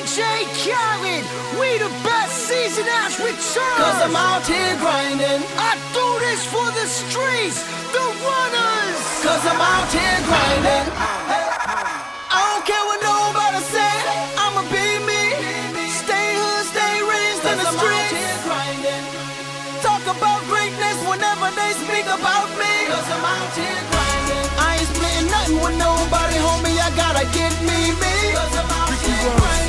DJ Khaled, we the best, season has returned. Cause I'm out here grinding. I do this for the streets, the runners. Cause I'm out here grinding. I don't care what nobody say, I'ma be me. Stay hood, stay raised in the streets. Talk about greatness whenever they speak about me. Cause I'm out here grinding. I ain't splitting nothing with nobody, homie. I gotta get me, me. Cause I'm out here grinding.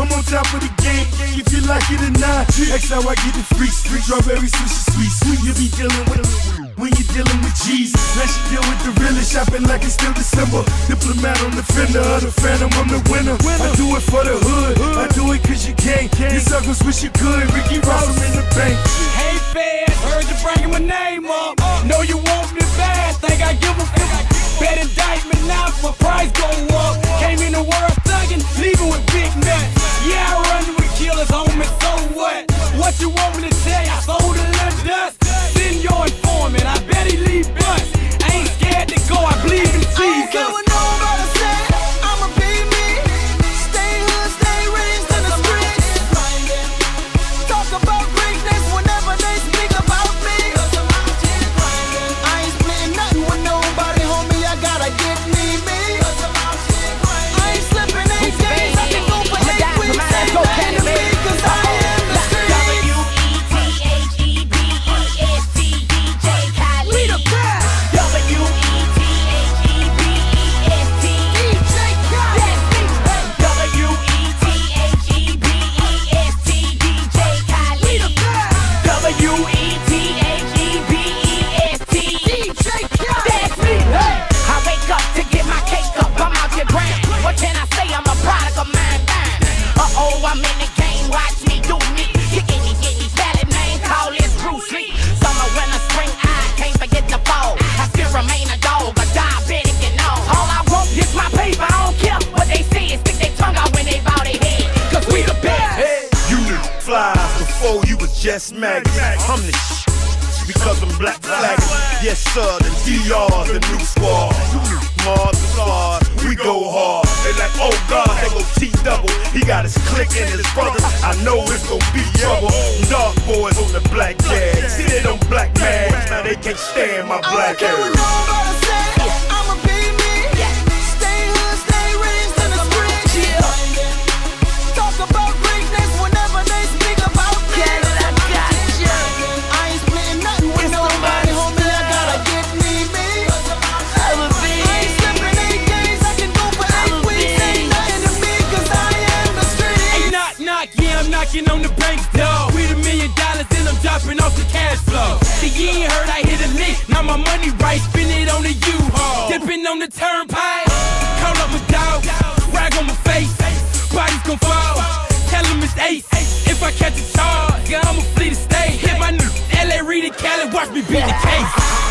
I'm on top of the game, if you like it or not. That's how I get the freaks, strawberry sushi sweets. When you be dealing with, when you dealing with G's, let you deal with the realest. Shopping like it's still December. Diplomat on the fender, the phantom, I'm the winner. I do it for the hood, I do it cause you can't. Your circles wish you could, Ricky Ross, I'm in the bank. Hey fans, heard you bringing my name up. Know you want me bad, think I give a fuck. Bet indictment now, my price go up. Came in the world thuggin', leaving with big nuts. Yeah, I run with killers, homie, so what? What you want me to tell you? I sold a little dust. Then your informant, I bet he leave bust. I ain't scared to go, I believe in Jesus. I don't care what nobody say, I'ma be me. Stay hood, stay raised in the streets. Talk about greatness whenever they speak about me. I ain't splitting nothing with nobody, homie. I gotta get me, me. I ain't slipping 8 days, I can go for 8 weeks. Ain't nothing to me, cause I am the street. W-E-T-H-E-B-E-S-T, DJ Khaled. We the best. W-E-T-H-E-B-E-S-T, DJ Khaled. W-E-T-H-E-B-E-S-T, DJ Khaled. We the best. W-E-T-H-E-B-E-S-T, DJ Khaled. That's me. I wake up to get my cake up, I'm out here grind. What can I say, I'm a product of mine. Uh-oh, I'm in the game, watch me do me. You get me, salad man, call it Bruce Lee. Summer, winter, spring, I can't forget the fall. I still remain a dog, a diabetic and all I want is my paper, I don't care what they say. Stick their tongue out when they bow their head. Cause we the best. You knew flies before you was just maggots. I'm the sh** because I'm black flagging. Yes sir, the DR's the new squad. You knew Mars the stars, we go hard. They like, oh God, they go T-double. He got his click and his brothers. I know it's gon' be trouble. Dark boys on the black tag. See they don't black mags, now they can't stand my I black don't care what hair. nobody say, I'ma be me. Stay hood, stay raised in the streets. Talk about greatness whenever they speak about me. I ain't splitting nothing with nobody, homie. I gotta get me, me. I ain't slipping 8 days, I can go for 8 weeks. Ain't nothing to me, cause I am the street. Hey, knock, knock, yeah, I'm knocking on the bank door. We the $1,000,000, then I'm dropping off the cash flow. See, you ain't heard I hit a lick, now my money right, spin it on the U-Haul. Dipping on the turnpike, call up my dog, rag on my face, bodies gon' fall. Tell him it's ace, if I catch a charge, I'ma flee the state. Hit my new LA, Reed and Cali, watch me beat the case.